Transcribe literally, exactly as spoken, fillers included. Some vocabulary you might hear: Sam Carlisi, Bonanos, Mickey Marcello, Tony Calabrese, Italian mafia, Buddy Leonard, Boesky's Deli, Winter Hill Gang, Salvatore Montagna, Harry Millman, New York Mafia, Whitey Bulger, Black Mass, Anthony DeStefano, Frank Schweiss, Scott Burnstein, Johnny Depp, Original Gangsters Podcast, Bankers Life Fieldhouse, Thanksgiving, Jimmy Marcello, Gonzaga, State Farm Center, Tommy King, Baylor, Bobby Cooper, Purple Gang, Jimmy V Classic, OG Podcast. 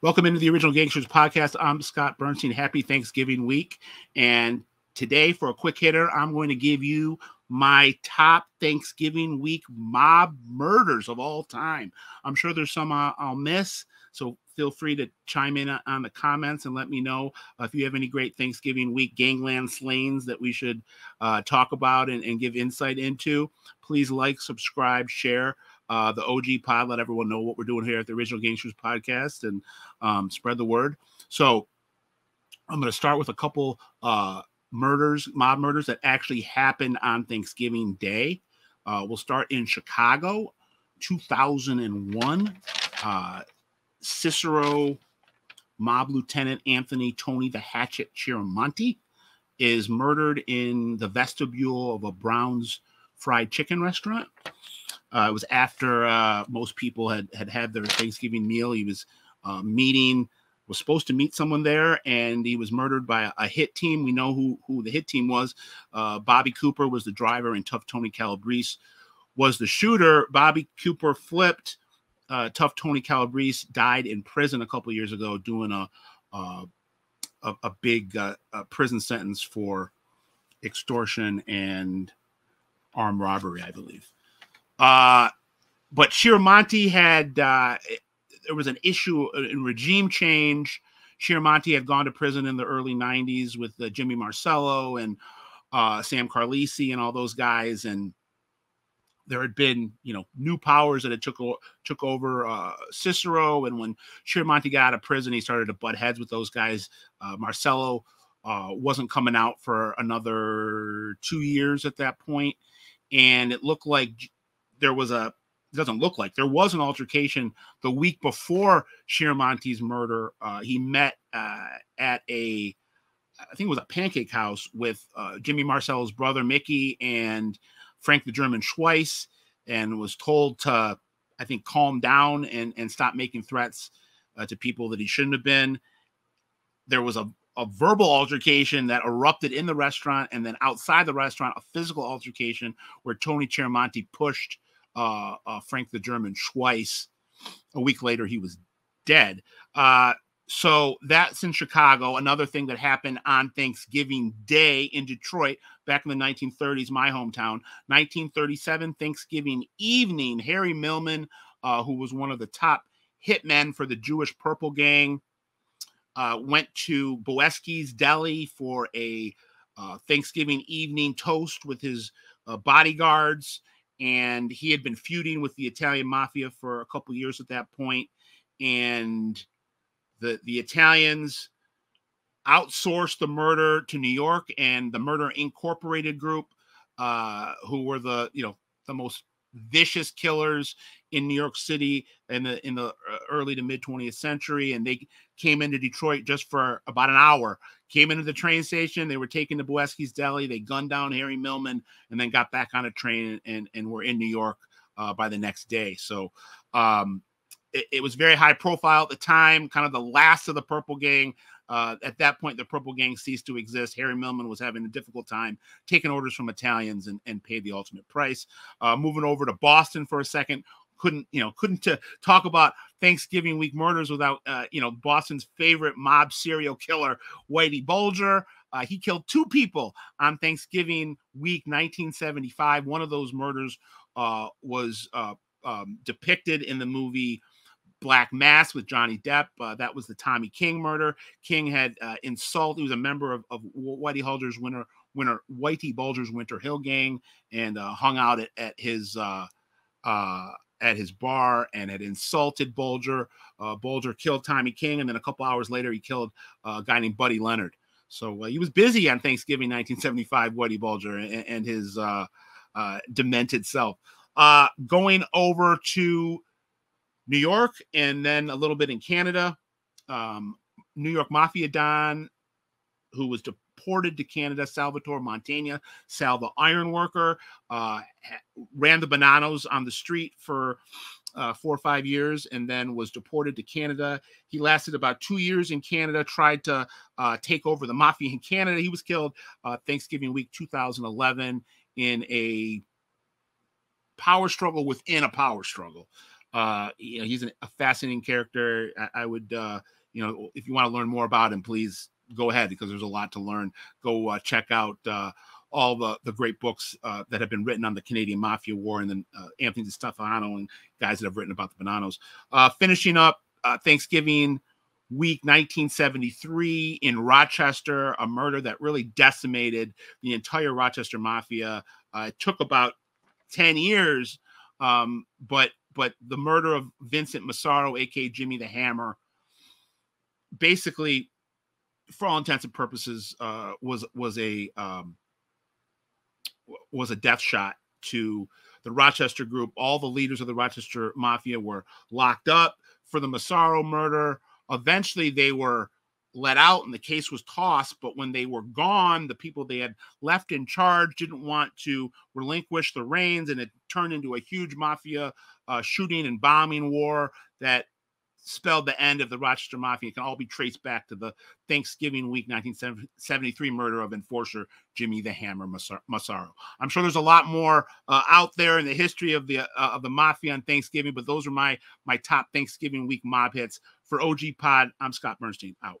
Welcome into the Original Gangsters Podcast. I'm Scott Burnstein. Happy Thanksgiving week. And today, for a quick hitter, I'm going to give you my top Thanksgiving week mob murders of all time. I'm sure there's some uh, I'll miss, so feel free to chime in on the comments and let me know uh, if you have any great Thanksgiving week gangland slayings that we should uh, talk about and, and give insight into. Please like, subscribe, share uh, the O G pod. Let everyone know what we're doing here at the Original Gangsters Podcast and um, spread the word. So I'm going to start with a couple uh, murders, mob murders that actually happened on Thanksgiving Day. Uh, we'll start in Chicago, two thousand one. Uh, Cicero mob lieutenant Anthony Tony the Hatchet Ciaramonti is murdered in the vestibule of a Brown's fried chicken restaurant. Uh, it was after uh, most people had, had had their Thanksgiving meal. He was uh, meeting, was supposed to meet someone there, and he was murdered by a, a hit team. We know who, who the hit team was. Uh, Bobby Cooper was the driver, and Tough Tony Calabrese was the shooter. Bobby Cooper flipped. Uh, tough Tony Calabrese died in prison a couple years ago doing a uh, a, a big uh, a prison sentence for extortion and armed robbery, I believe. Uh, but Ciaramonti had, uh, it, there was an issue in regime change. Ciaramonti had gone to prison in the early nineties with uh, Jimmy Marcello and uh, Sam Carlisi and all those guys, and there had been, you know, new powers that had took, took over uh, Cicero. And when Ciaramonti got out of prison, he started to butt heads with those guys. Uh, Marcello uh, wasn't coming out for another two years at that point. And it looked like there was a, it doesn't look like, there was an altercation the week before Ciaramonti's murder. Uh, he met uh, at a, I think it was a pancake house with uh, Jimmy Marcello's brother, Mickey, and Frank the German Schweiss, and was told to, I think, calm down and, and stop making threats uh, to people that he shouldn't have been. There was a, a verbal altercation that erupted in the restaurant, and then outside the restaurant, a physical altercation where Tony Ciaramonti pushed uh, uh, Frank the German Schweiss. A week later, he was dead. Uh, so that's in Chicago. Another thing that happened on Thanksgiving Day in Detroit, back in the nineteen thirties, my hometown, nineteen thirty-seven, Thanksgiving evening, Harry Millman, uh, who was one of the top hitmen for the Jewish Purple Gang, uh, went to Boesky's Deli for a uh, Thanksgiving evening toast with his uh, bodyguards, and he had been feuding with the Italian mafia for a couple years at that point, and the, the Italians outsourced the murder to New York and the Murder Incorporated group, uh, who were the, you know, the most vicious killers in New York City in the, in the early to mid twentieth century. And they came into Detroit just for about an hour, came into the train station. They were taken to Boesky's Deli. They gunned down Harry Millman and then got back on a train and, and were in New York uh, by the next day. So, um, it, it was very high profile at the time, kind of the last of the Purple Gang. Uh, at that point, the Purple Gang ceased to exist. Harry Millman was having a difficult time taking orders from Italians and, and paid the ultimate price. Uh, moving over to Boston for a second, couldn't, you know, couldn't uh, talk about Thanksgiving week murders without, uh, you know, Boston's favorite mob serial killer, Whitey Bulger. Uh, he killed two people on Thanksgiving week, nineteen seventy-five. One of those murders uh, was uh, um, depicted in the movie Black Mass with Johnny Depp. Uh, that was the Tommy King murder. King had uh, insulted, he was a member of, of Whitey Bulger's Winter, Winter, Whitey Bulger's Winter Hill Gang, and uh, hung out at, at his uh, uh, at his bar and had insulted Bulger. Uh, Bulger killed Tommy King, and then a couple hours later, he killed uh, a guy named Buddy Leonard. So uh, he was busy on Thanksgiving nineteen seventy-five, Whitey Bulger and, and his uh, uh, demented self. Uh, going over to New York, and then a little bit in Canada. Um, New York Mafia Don, who was deported to Canada, Salvatore Montagna, Sal the Ironworker, uh, ran the bananas on the street for uh, four or five years and then was deported to Canada. He lasted about two years in Canada, tried to uh, take over the mafia in Canada. He was killed uh, Thanksgiving week two thousand eleven in a power struggle within a power struggle. Uh, you know, he's an, a fascinating character. I, I would, uh, you know, if you want to learn more about him, please go ahead, because there's a lot to learn. Go uh, check out uh, all the, the great books uh, that have been written on the Canadian Mafia War, and then uh, Anthony DeStefano and guys that have written about the Bonanos. Uh, finishing up uh, Thanksgiving week nineteen seventy-three in Rochester, a murder that really decimated the entire Rochester Mafia. Uh, it took about ten years, um, but But the murder of Vincent Massaro, a k a. Jimmy the Hammer, basically, for all intents and purposes, uh, was was a um, was a death shot to the Rochester group. All the leaders of the Rochester Mafia were locked up for the Massaro murder. Eventually, they were let out, and the case was tossed. But when they were gone, the people they had left in charge didn't want to relinquish the reins, and it turned into a huge mafia uh, shooting and bombing war that spelled the end of the Rochester Mafia. It can all be traced back to the Thanksgiving week nineteen seventy-three murder of enforcer Jimmy the Hammer Massaro. I'm sure there's a lot more uh, out there in the history of the uh, of the mafia on Thanksgiving, but those are my my top Thanksgiving week mob hits. For O G Pod, I'm Scott Bernstein, out.